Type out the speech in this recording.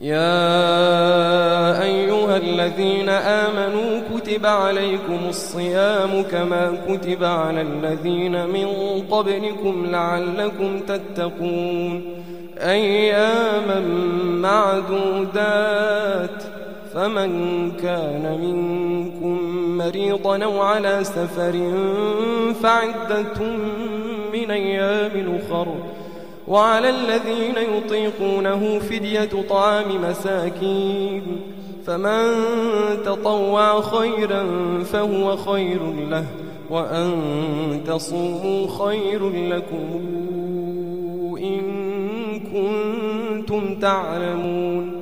يا أيها الذين آمنوا كتب عليكم الصيام كما كتب على الذين من قبلكم لعلكم تتقون أياما معدودات فمن كان منكم مريضا أو على سفر فعدة من أيام أخر وعلى الذين يطيقونه فدية طعام مساكين فمن تطوع خيرا فهو خير له وأن تصوموا خير لكم إن كنتم تعلمون